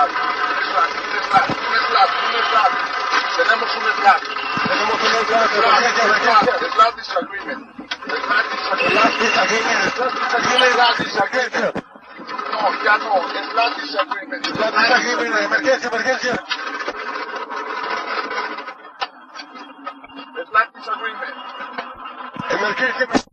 It's not disagreement. Emergencia.